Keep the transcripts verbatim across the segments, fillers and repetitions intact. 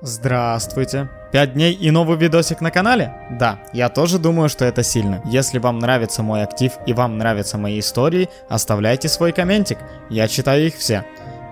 Здравствуйте. пять дней и новый видосик на канале? Да, я тоже думаю, что это сильно. Если вам нравится мой актив и вам нравятся мои истории, оставляйте свой комментик, я читаю их все.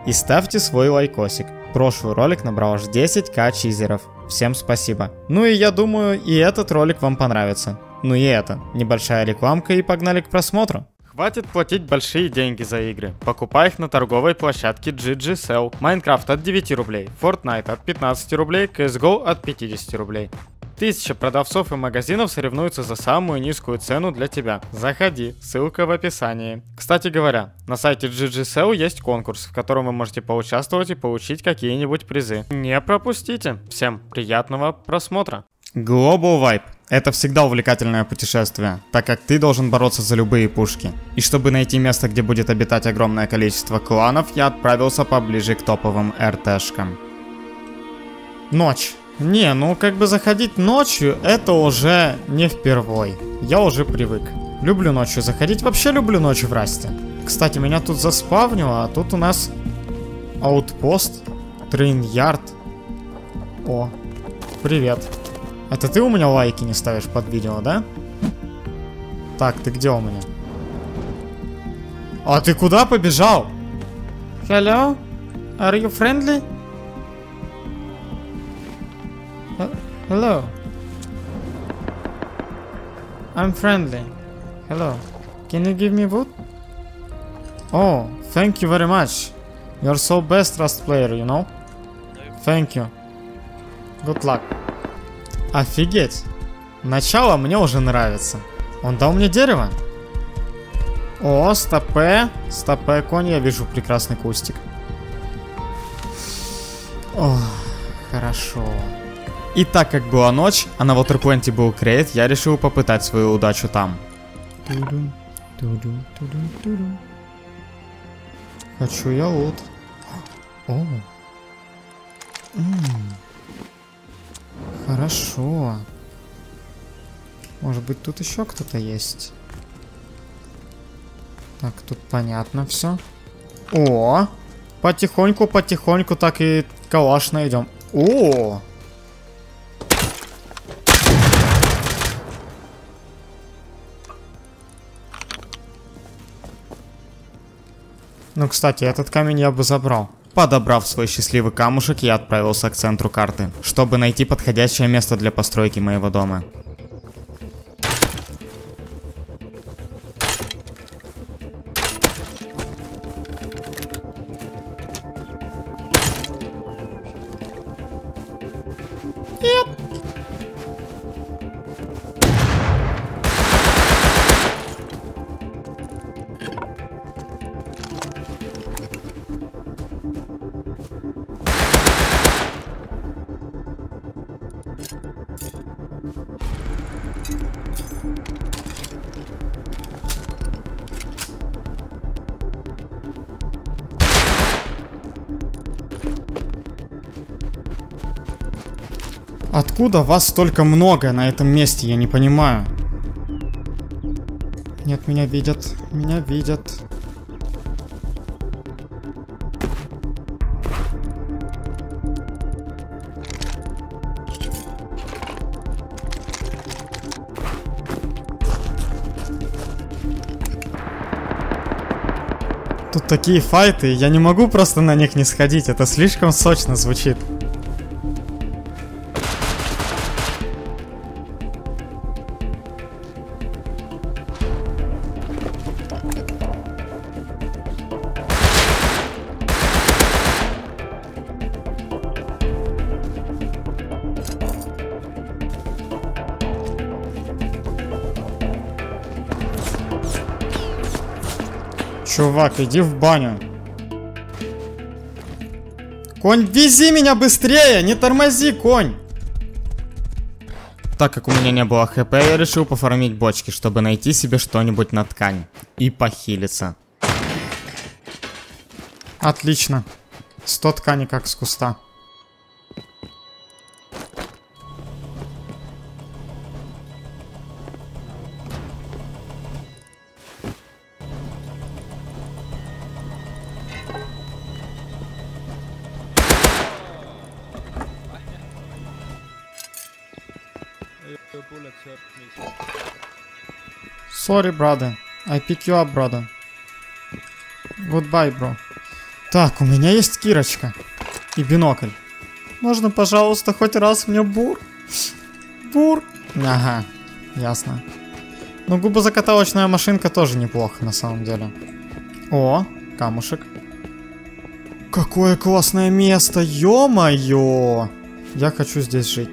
И ставьте свой лайкосик. Прошлый ролик набрал аж десять тысяч чизеров. Всем спасибо. Ну и я думаю, и этот ролик вам понравится. Ну и это. Небольшая рекламка, и погнали к просмотру. Хватит платить большие деньги за игры. Покупай их на торговой площадке джи джи сел. Minecraft от девяти рублей, Fortnite от пятнадцати рублей, си эс го от пятидесяти рублей. Тысяча продавцов и магазинов соревнуются за самую низкую цену для тебя. Заходи, ссылка в описании. Кстати говоря, на сайте джи джи сел есть конкурс, в котором вы можете поучаствовать и получить какие-нибудь призы. Не пропустите. Всем приятного просмотра. Global Vibe. Это всегда увлекательное путешествие, так как ты должен бороться за любые пушки. И чтобы найти место, где будет обитать огромное количество кланов, я отправился поближе к топовым эр тэ-шкам. Ночь. Не, ну как бы заходить ночью, это уже не впервой. Я уже привык. Люблю ночью заходить, вообще люблю ночью в Расте. Кстати, меня тут заспавнило, а тут у нас аутпост, трейн-ярд. О, привет. Это ты у меня лайки не ставишь под видео, да? Так, ты где у меня? А ты куда побежал? Hello? Are you friendly? Hello. I'm friendly. Hello. Can you give me wood? Oh, thank you very much. You're so best Rust player, you know? Thank you. Good luck. Офигеть! Начало мне уже нравится. Он дал мне дерево. О, стопе. Стопе, конь, я вижу прекрасный кустик. О, хорошо. И так как была ночь, а на Water Point был крейт, я решил попытать свою удачу там. Хочу я лут. О. Хорошо. Может быть, тут еще кто-то есть. Так, тут понятно все. О! Потихоньку, потихоньку так и калаш найдем. О! Ну, кстати, этот камень я бы забрал. Подобрав свой счастливый камушек, я отправился к центру карты, чтобы найти подходящее место для постройки моего дома. Нет. Откуда вас столько много на этом месте, я не понимаю. Нет, меня видят, меня видят. Тут такие файты, я не могу просто на них не сходить, это слишком сочно звучит. Чувак, иди в баню. Конь, вези меня быстрее! Не тормози, конь! Так как у меня не было хп, я решил пофармить бочки, чтобы найти себе что-нибудь на ткань. И похилиться. Отлично. сто тканей как с куста. Sorry, brother. I pick you up, brother. Goodbye, bro. Так, у меня есть кирочка и бинокль. Можно, пожалуйста, хоть раз мне бур? Бур? Ага, ясно. Ну, губозакаталочная машинка тоже неплохо, на самом деле. О, камушек. Какое классное место, ё-моё! Я хочу здесь жить.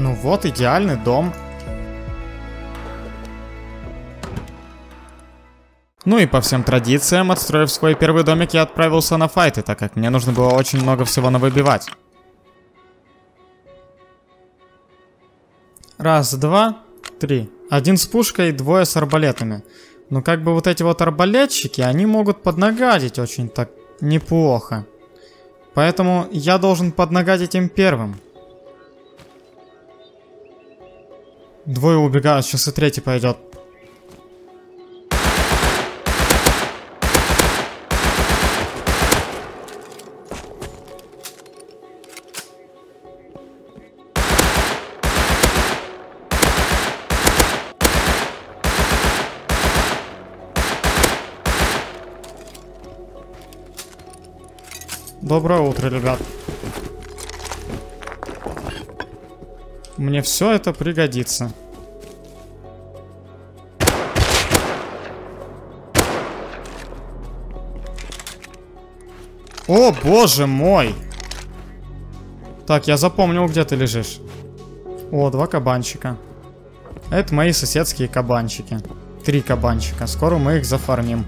Ну вот, идеальный дом. Ну и по всем традициям, отстроив свой первый домик, я отправился на файты, так как мне нужно было очень много всего навыбивать. Раз, два, три. Один с пушкой, двое с арбалетами. Ну как бы вот эти вот арбалетчики, они могут поднагадить очень так неплохо. Поэтому я должен поднагадить им первым. Двое убегают, сейчас и третий пойдет. Доброе утро, ребят. Мне все это пригодится. О, боже мой! Так, я запомнил, где ты лежишь. О, два кабанчика. Это мои соседские кабанчики. Три кабанчика. Скоро мы их зафармим.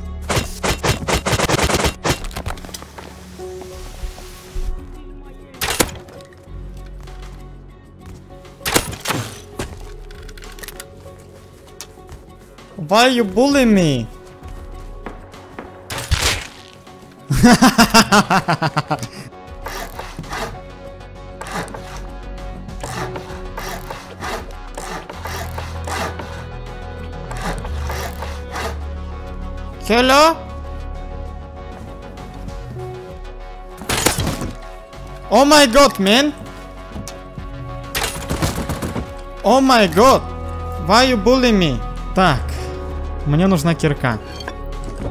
Why you bullying me? Hello? Oh my god, man! Oh my god! Why you bullying me? Так. Мне нужна кирка.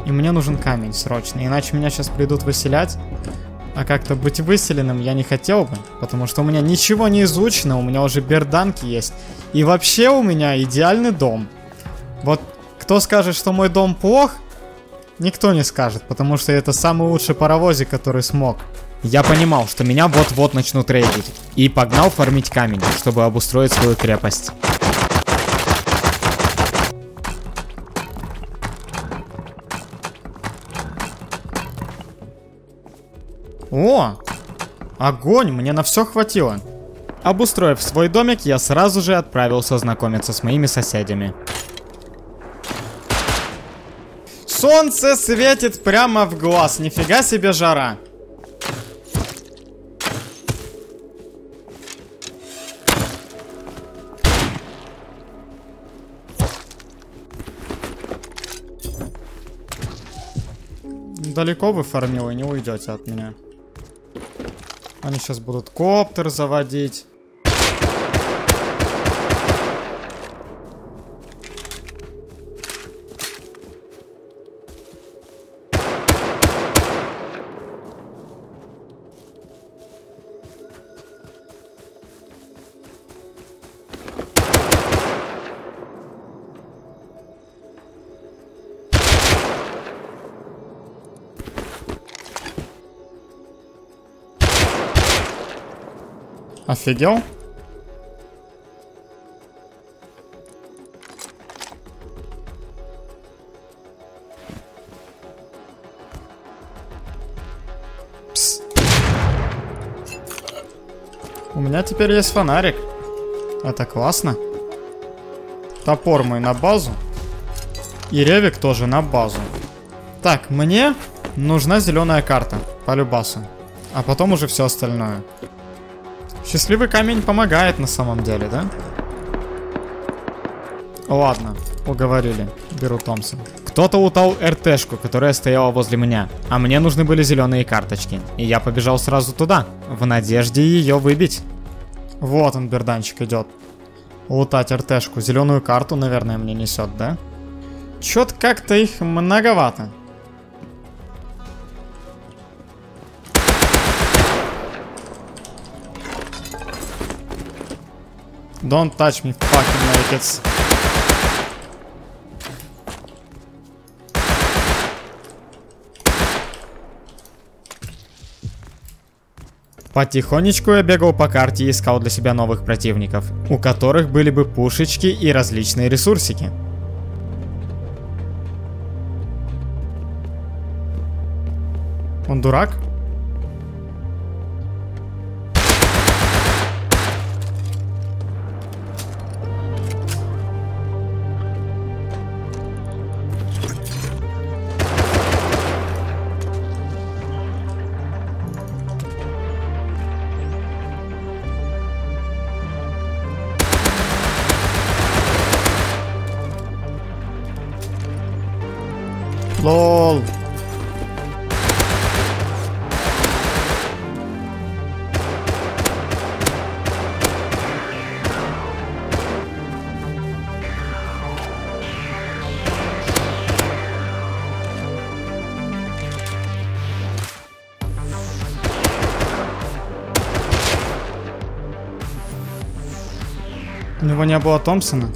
И мне нужен камень срочно. Иначе меня сейчас придут выселять. А как-то быть выселенным я не хотел бы. Потому что у меня ничего не изучено. У меня уже берданки есть. И вообще у меня идеальный дом. Вот кто скажет, что мой дом плох, никто не скажет. Потому что это самый лучший паровозик, который смог. Я понимал, что меня вот-вот начнут рейдить. И погнал фармить камень, чтобы обустроить свою крепость. О, огонь, мне на все хватило. Обустроив свой домик, я сразу же отправился знакомиться с моими соседями. Солнце светит прямо в глаз, нифига себе жара. Далеко вы фармил и не уйдете от меня. Они сейчас будут коптер заводить. Офигел? Пс. У меня теперь есть фонарик. Это классно. Топор мой на базу. И ревик тоже на базу. Так, мне нужна зеленая карта. Полюбасу. А потом уже все остальное. Счастливый камень помогает на самом деле, да? Ладно, уговорили. Беру Томпсон. Кто-то утал РТшку, которая стояла возле меня. А мне нужны были зеленые карточки. И я побежал сразу туда, в надежде ее выбить. Вот он, берданчик, идет. Лутать РТшку. Зеленую карту, наверное, мне несет, да? Чё-то как-то их многовато. Don't touch me, fucking nakeds. Потихонечку я бегал по карте и искал для себя новых противников, у которых были бы пушечки и различные ресурсики. Он дурак? Лол. У него не было Томпсона.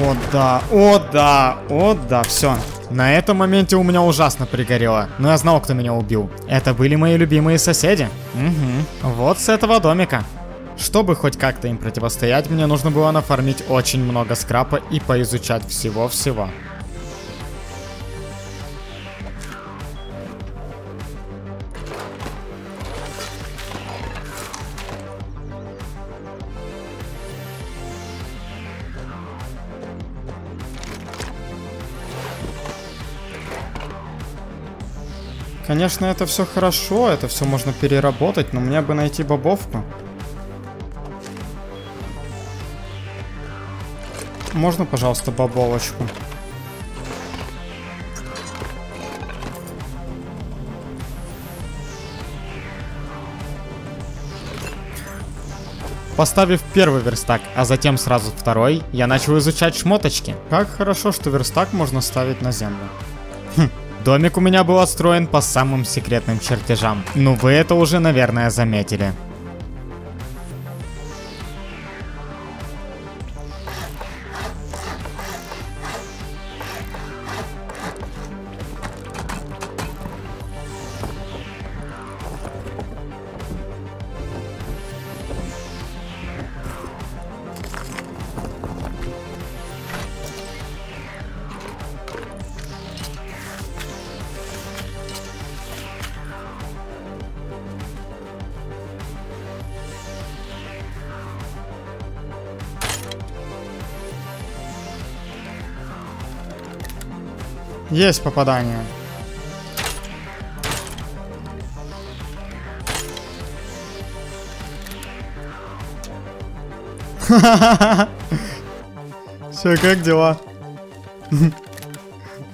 О да, о да, о да, все. На этом моменте у меня ужасно пригорело, но я знал, кто меня убил. Это были мои любимые соседи. Угу. Вот с этого домика. Чтобы хоть как-то им противостоять, мне нужно было нафармить очень много скрапа и поизучать всего-всего. Конечно, это все хорошо, это все можно переработать, но мне бы найти бобовку. Можно, пожалуйста, бобовочку? Поставив первый верстак, а затем сразу второй, я начал изучать шмоточки. Как хорошо, что верстак можно ставить на землю. Хм. Домик у меня был отстроен по самым секретным чертежам. Ну вы это уже, наверное, заметили. Есть попадание. Все, как дела?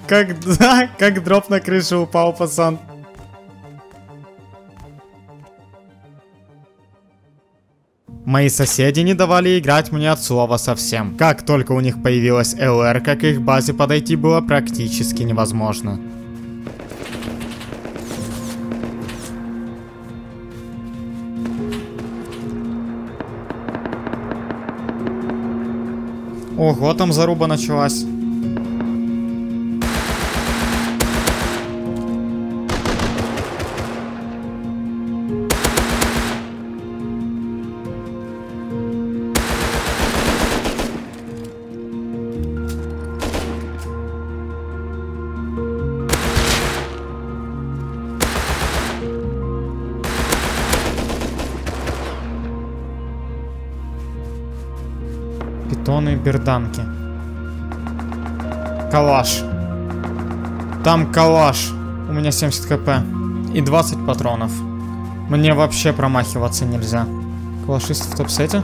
Как, да, как дроп на крышу упал, пацан. Мои соседи не давали играть мне от слова совсем. Как только у них появилась ЛР, как к их базе подойти было практически невозможно. Ого, там заруба началась. Батоны, берданки. Калаш. Там калаш. У меня семьдесят хп. И двадцать патронов. Мне вообще промахиваться нельзя. Калашист в топ-сете.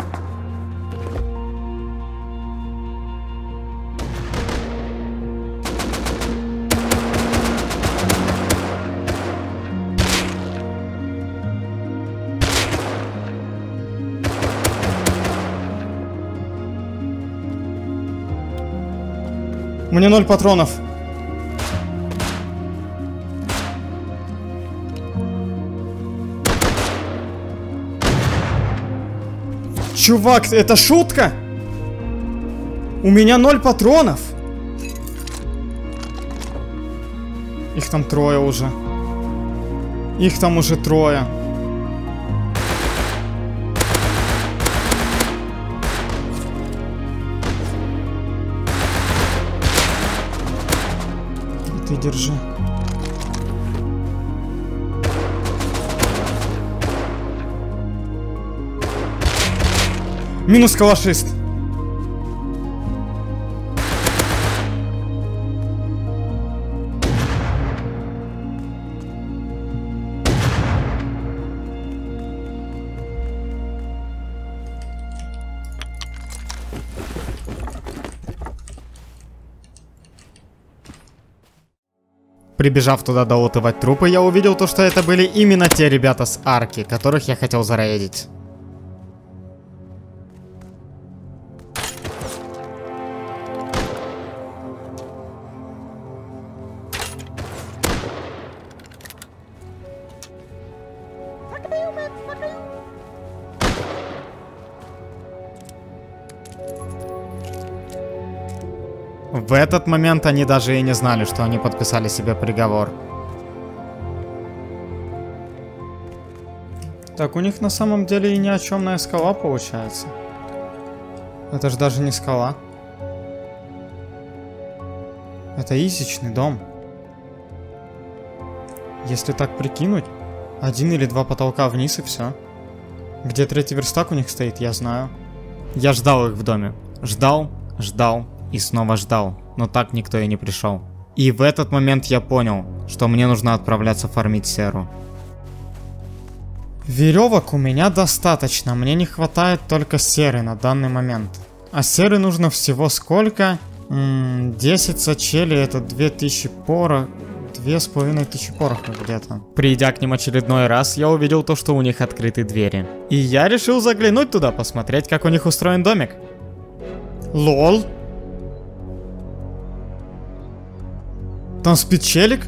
Мне ноль патронов. Чувак, это шутка? У меня ноль патронов. Их там трое уже. Их там уже трое. Держи. Минус калашист. Прибежав туда долутывать трупы, я увидел то, что это были именно те ребята с арки, которых я хотел зарейдить. В этот момент они даже и не знали, что они подписали себе приговор. Так, у них на самом деле и ни о чемная скала получается. Это же даже не скала. Это изичный дом. Если так прикинуть, один или два потолка вниз и все. Где третий верстак у них стоит, я знаю. Я ждал их в доме. Ждал, ждал. И снова ждал, но так никто и не пришел. И в этот момент я понял, что мне нужно отправляться фармить серу. Веревок у меня достаточно, мне не хватает только серы на данный момент. А серы нужно всего сколько? М-м, десять сачелей, это две тысячи порох, две с половиной тысячи пороха где-то. Придя к ним очередной раз, я увидел то, что у них открыты двери. И я решил заглянуть туда, посмотреть, как у них устроен домик. Лол. Там спит челик?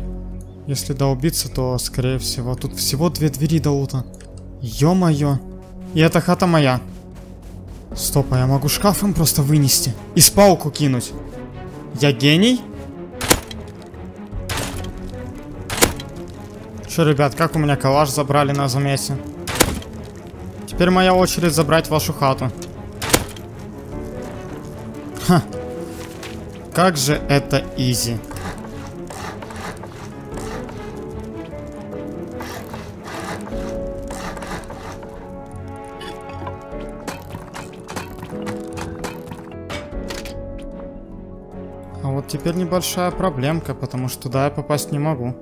Если доубиться, то скорее всего. Тут всего две двери до лута. Ё-моё. И эта хата моя. Стоп, а я могу шкафом просто вынести. И спалку кинуть. Я гений? Чё, ребят, как у меня калаш забрали на замесе? Теперь моя очередь забрать вашу хату. Ха. Как же это изи. Теперь небольшая проблемка, потому что туда я попасть не могу.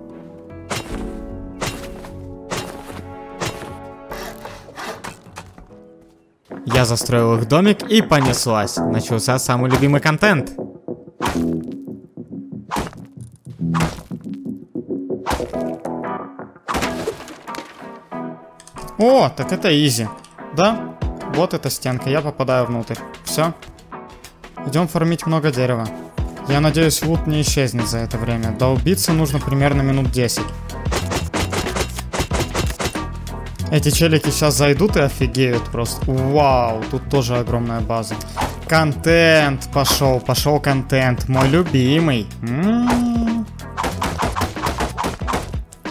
Я застроил их домик и понеслась. Начался самый любимый контент. О, так это изи. Да, вот эта стенка, я попадаю внутрь. Все. Идем фармить много дерева. Я надеюсь, лут не исчезнет за это время. Долбиться нужно примерно минут десять. Эти челики сейчас зайдут и офигеют просто. Вау, тут тоже огромная база. Контент пошел, пошел контент. Мой любимый. М-м-м.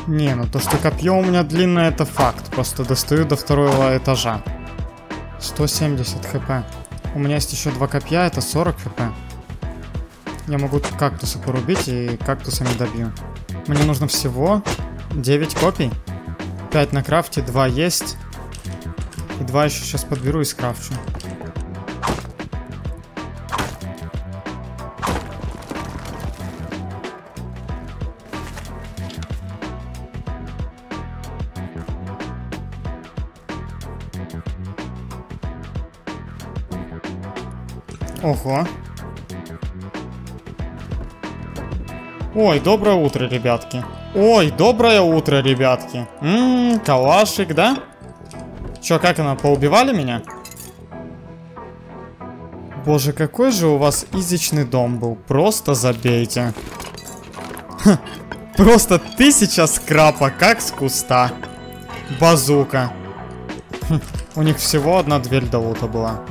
Не, ну то, что копье у меня длинное, это факт. Просто достаю до второго этажа. сто семьдесят хп. У меня есть еще два копья, это сорок хп. Я могу кактусы порубить и кактусами добью. Мне нужно всего девять копий. пять на крафте, два есть. И два еще сейчас подберу и скрафчу. Ого. Ой, доброе утро, ребятки. Ой, доброе утро, ребятки. Ммм, калашик, да? Чё, как она, поубивали меня? Боже, какой же у вас изичный дом был. Просто забейте. Ха, просто тысяча скрапа, как с куста. Базука. Хм, у них всего одна дверь до лута была.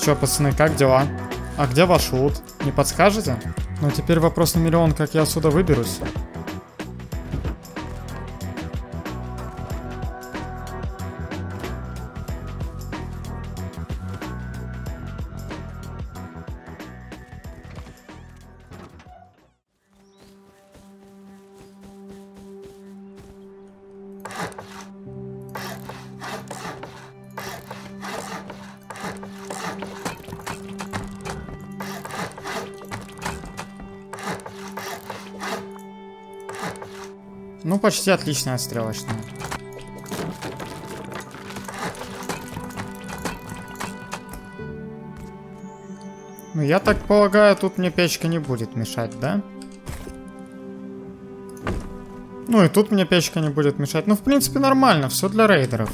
Чё, пацаны, как дела? А где ваш лут? Не подскажете? Ну, теперь вопрос на миллион, как я отсюда выберусь. Ну, почти отличная стрелочная. Ну, я так полагаю, тут мне печка не будет мешать, да? Ну, и тут мне печка не будет мешать. Ну, в принципе, нормально, все для рейдеров.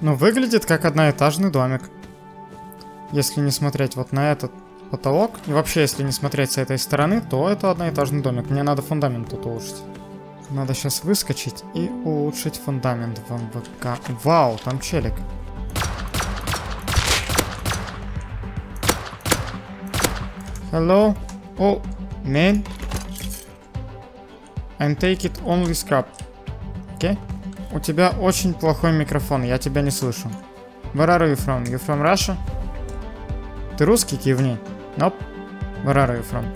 Ну, выглядит как одноэтажный домик. Если не смотреть вот на этот потолок. И вообще, если не смотреть с этой стороны, то это одноэтажный домик. Мне надо фундамент тут улучшить. Надо сейчас выскочить и улучшить фундамент в МВК. Вау, там челик. Hello. Oh, man. I'm taking only scrap. Okay? У тебя очень плохой микрофон, я тебя не слышу. Where are you from? You from Russia? Ты русский? Кивни. Nope. Where are you from?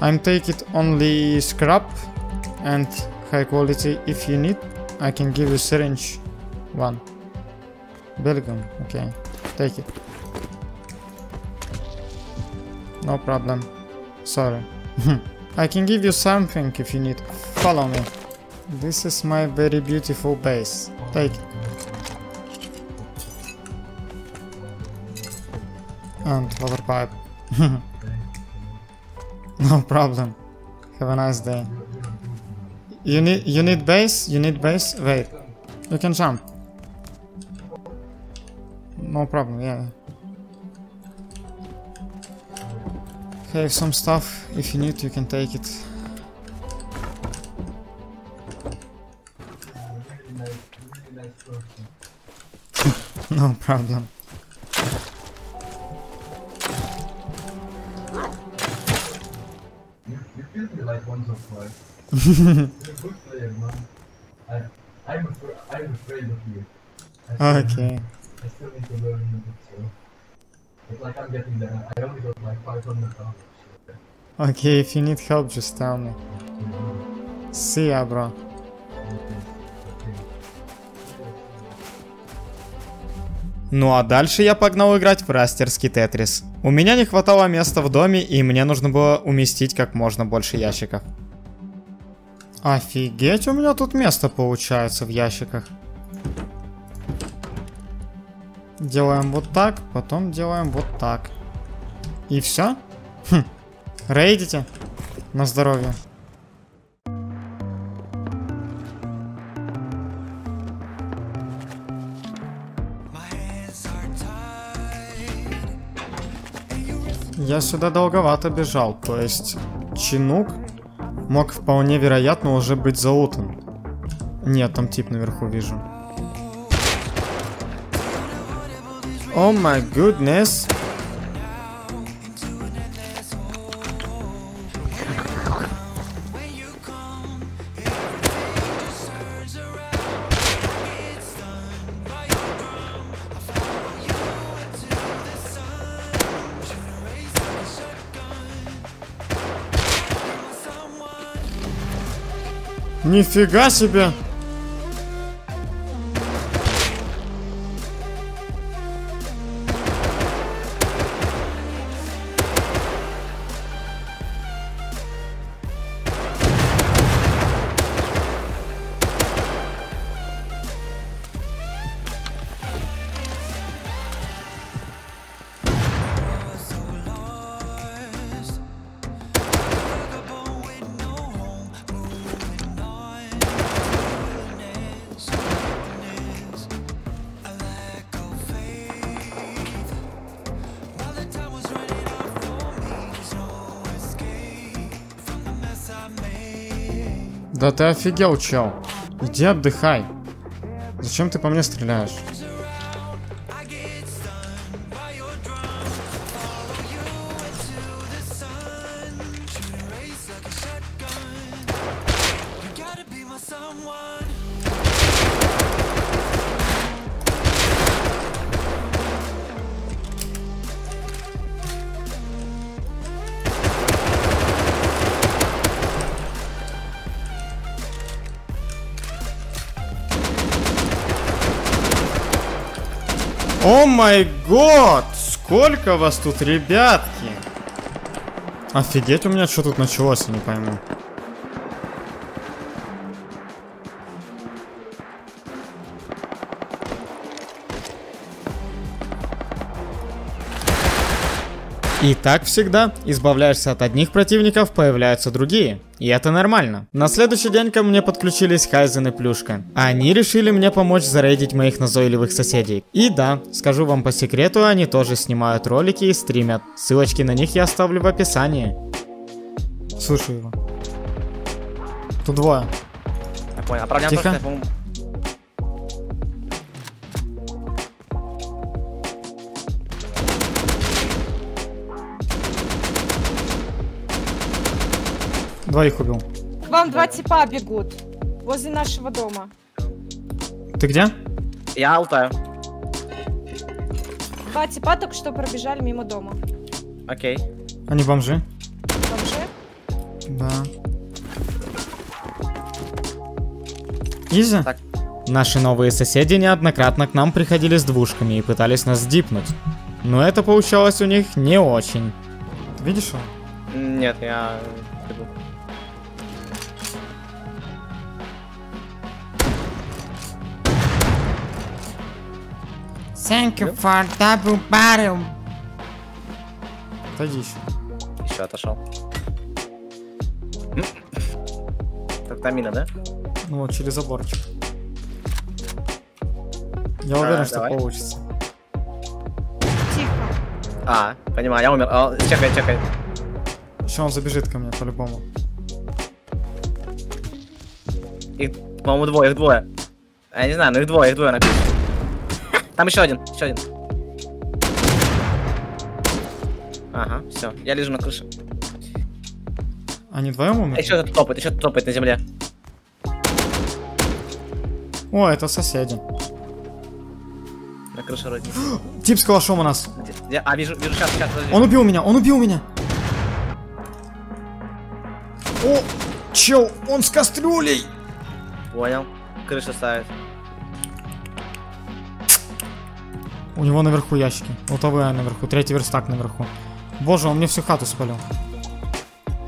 I'm taking only scrap and high quality. If you need, I can give you syringe one. Belgium. Okay. Take it. No problem. Sorry. I can give you something if you need. Follow me. This is my very beautiful base. Take it. And water pipe. No problem. Have a nice day. You need you need base? You need base? Wait. You can jump. No problem, yeah. Have some stuff. If you need, you can take it. No problem. Okay. Okay, if you need help, just tell me. See ya, bro. Ну а дальше я погнал играть в растерский тетрис. У меня не хватало места в доме, и мне нужно было уместить как можно больше ящиков. Офигеть, у меня тут место получается в ящиках. Делаем вот так, потом делаем вот так. И все? Хм. Рейдите? На здоровье. Я сюда долговато бежал, то есть чинук мог вполне вероятно уже быть залутан. Нет, там тип наверху вижу. О май гуднес. Нифига себе! Да ты офигел, чел. Иди отдыхай. Зачем ты по мне стреляешь? О май год! Сколько вас тут, ребятки! Офигеть, у меня что тут началось, я не пойму. И так всегда, избавляешься от одних противников, появляются другие. И это нормально. На следующий день ко мне подключились Хайзен и Плюшка. Они решили мне помочь зарейдить моих назойливых соседей. И да, скажу вам по секрету, они тоже снимают ролики и стримят. Ссылочки на них я оставлю в описании. Слушай его. Тут двое. Я понял, а тихо. Я, по-моему... Двоих убил. К вам два типа бегут. Возле нашего дома. Ты где? Я алтаю. Два типа только что пробежали мимо дома. Окей. Они бомжи? Бомжи? Да. Изи? Так. Наши новые соседи неоднократно к нам приходили с двушками и пытались нас дипнуть. Но это получалось у них не очень. Ты видишь его? Нет, я... Thank you for double barrel. Отойди еще. Еще отошел. Так, там мина, да? Ну вот, через заборчик. Я а, уверен, давай. Что получится. Тихо. А, понимаю, я умер. О, чекай, чекай. Еще он забежит ко мне, по-любому. Их, по-моему, двое, их двое. Я не знаю, но их двое, их двое написано. Там еще один, еще один. Ага, все, я лежу на крыше. Они вдвоем умерли? Еще тут топает, еще тут топает на земле. О, это соседи. На крыше родни. Тип с калашом у нас. Я, а, вижу, вижу, сейчас, сейчас. Подожди. Он убил меня, он убил меня. О, чел, он с кастрюлей. Понял, крыша ставит. У него наверху ящики. Лутовые наверху. Третий верстак наверху. Боже, он мне всю хату спалил.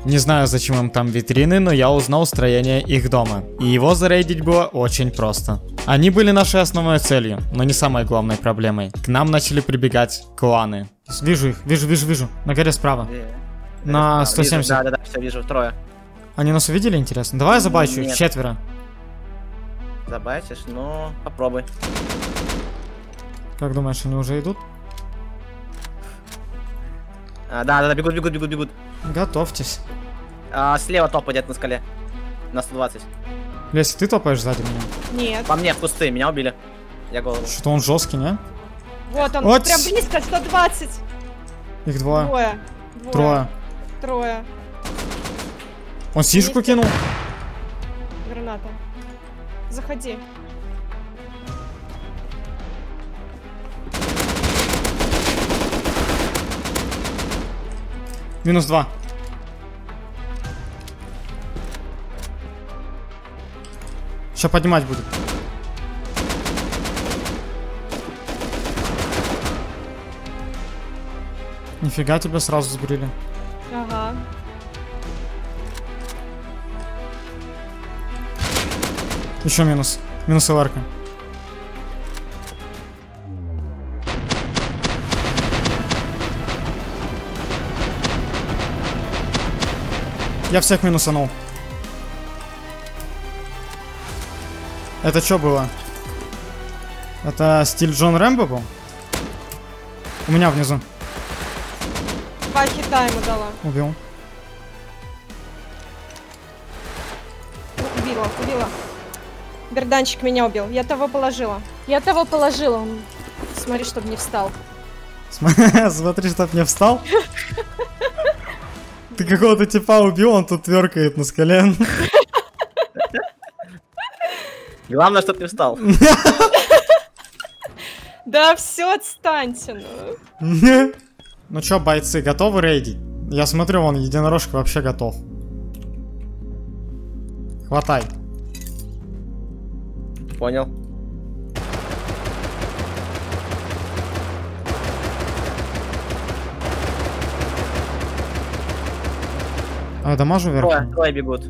Не знаю, зачем им там витрины, но я узнал строение их дома. И его зарейдить было очень просто. Они были нашей основной целью, но не самой главной проблемой. К нам начали прибегать кланы. Вижу их. Вижу, вижу, вижу. На горе справа. На сто семьдесят. Да, да, да, все, вижу. Трое. Они нас увидели, интересно? Давай я забачу. Нет. Четверо. Забачишь? Ну, попробуй. Как думаешь, они уже идут? А, да, да, да, бегут, бегут, бегут, бегут. Готовьтесь. А, слева топ идет на скале. На сто двадцать. Лесь, ты топаешь сзади меня? Нет. По мне в кусты, меня убили. Я голову. Что-то он жесткий, не? Вот он, вот. Прям близко, сто двадцать. Их двое. Двое. Двое. Трое. Трое. Он сишку кинул. Граната. Заходи. Минус два. Сейчас поднимать будет. Нифига, тебя сразу сбрили. Ага. Еще минус. Минус ЛР-ка. Я всех минусанул. Это что было? Это стиль Джон Рэмбо был? У меня внизу. Два хита ему дала. Убил. убила, убила. Берданчик меня убил. Я того положила. Я того положила. Смотри, чтобы не встал. Смотри, чтоб не встал. Ты какого-то типа убил, он тут тверкает на скале. Главное, чтоб не встал. Да все, отстаньте. Ну чё, бойцы, готовы рейдить? Я смотрю, вон единорожка вообще готов. Хватай. Понял. А я дамажу вверху? Ой, ой, бегут.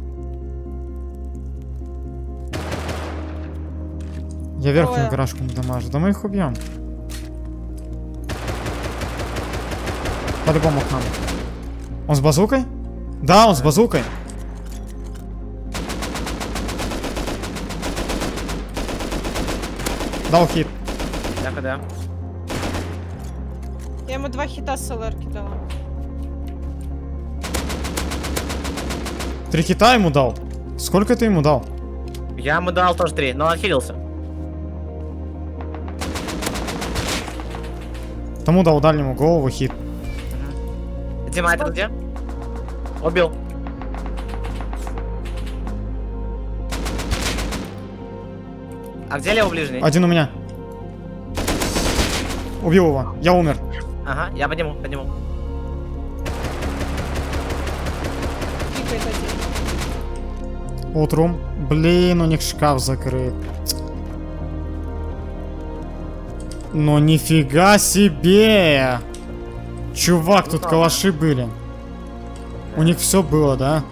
Я верхнюю гаражку не дамажу, да мы их убьем. По-любому к нам. Он с базукой? Да, он с базукой. Дал хит. Да, да. Я ему два хита с ЛР-ки дала. Три хита ему дал? Сколько ты ему дал? Я ему дал тоже три, но отхилился. Тому дал дальнему голову хит. Дима, это где? Убил. А где левый ближний? Один у меня. Убил его. Я умер. Ага, я подниму, подниму. Утром. Блин, у них шкаф закрыт. Но нифига себе! Чувак, тут калаши были. У них все было, да?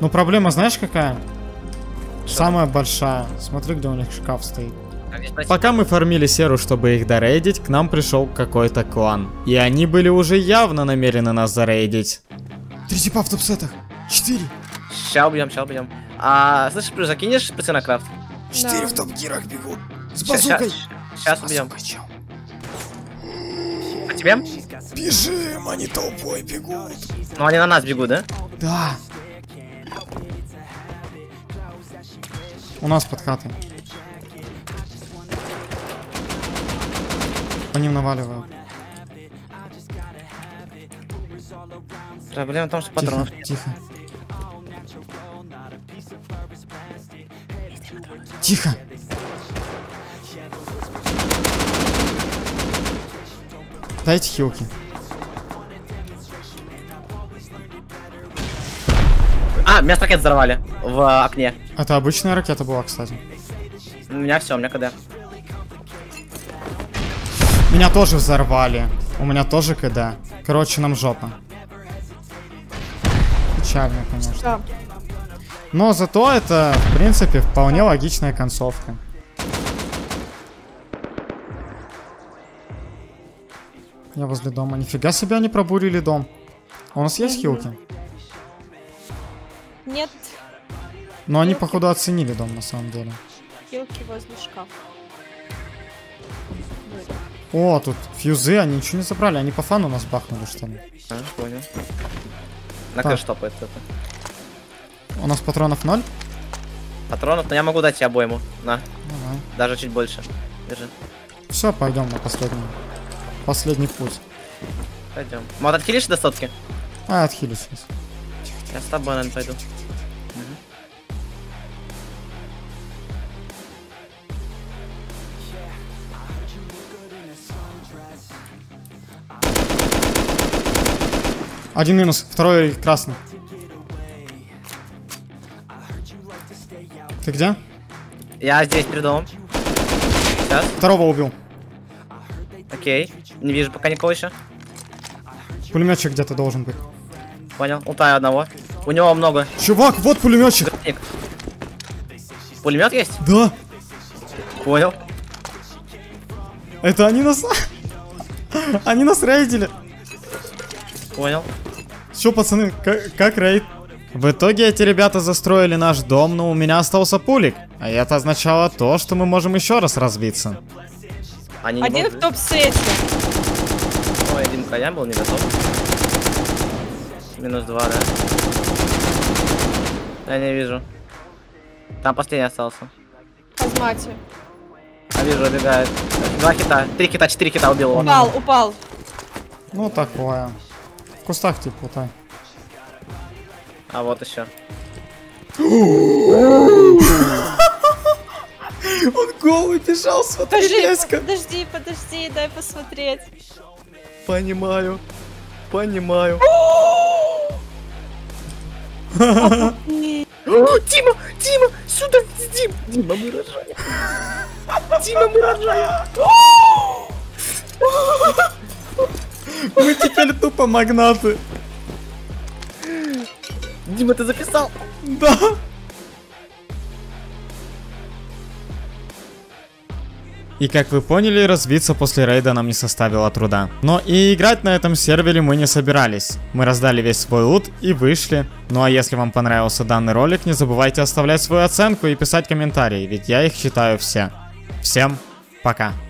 Но проблема, знаешь, какая? Самая большая. Смотри, где у них шкаф стоит. Пока мы фармили серу, чтобы их дорейдить, к нам пришел какой-то клан. И они были уже явно намерены нас зарейдить. Три типа в топ-сетах. Четыре. Ща убьем, ща убьем. А, слышишь, плюс закинешь пацана крафт? Четыре да. В топ-гирах бегут. С базукой. Сейчас убьем. По тебе? Бежим, они толпой бегут. Ну они на нас бегут, да? Да. У нас под хатой. По ним наваливаю. Проблема в том, что патронов. Тихо, тихо. Тихо. Дайте хилки. А, меня с ракет взорвали в окне. Это обычная ракета была, кстати. У меня все, у меня КД. Меня тоже взорвали. У меня тоже КД. Короче, нам жопа. Печально, конечно. Что? Но зато это, в принципе, вполне логичная концовка. Я возле дома. Нифига себе, они пробурили дом. У нас есть хилки? Нет. Но они, походу, оценили дом, на самом деле. Хилки возле шкафа. О, тут фьюзы, они ничего не забрали. Они по фану нас бахнули, что ли? А, понял. На кэш топает это. У нас патронов ноль? Патронов, но я могу дать тебе обойму. На. Давай. Даже чуть больше. Держи. Все, пойдем на последний. Последний путь. Пойдем. Может, отхилишь до сотки? А, отхилю сейчас. Я с тобой, наверное, пойду. Один минус, второй красный. Ты где? Я здесь, перед домом. Сейчас. Второго убил. Окей. Не вижу пока никого еще. Пулеметчик где-то должен быть. Понял. Утаю одного. У него много. Чувак, вот пулеметчик. Пулемет есть? Да. Понял. Это они нас... Они нас рейдили. Понял. Все, пацаны, как, как рейд? В итоге эти ребята застроили наш дом, но у меня остался пулик. А это означало то, что мы можем еще раз разбиться. Они не один в топ-сете. Ой, один коня был, не готов. Минус два, да? Я не вижу. Там последний остался. Азмати. Я вижу, убегает. Два хита, три хита, четыре хита убил его. Упал, упал. Ну так бывает. В кустах типа плотай. А вот еще. Он голый бежал, смотри, резко. Подожди, подожди, дай посмотреть. Понимаю, понимаю. О, Дима, Дима, сюда, Дим, Дима, мы рожаем. Дима, мы рожаем. Мы теперь тупо магнаты. Дима, ты записал? Да. И как вы поняли, развиться после рейда нам не составило труда. Но и играть на этом сервере мы не собирались. Мы раздали весь свой лут и вышли. Ну а если вам понравился данный ролик, не забывайте оставлять свою оценку и писать комментарии, ведь я их читаю все. Всем пока.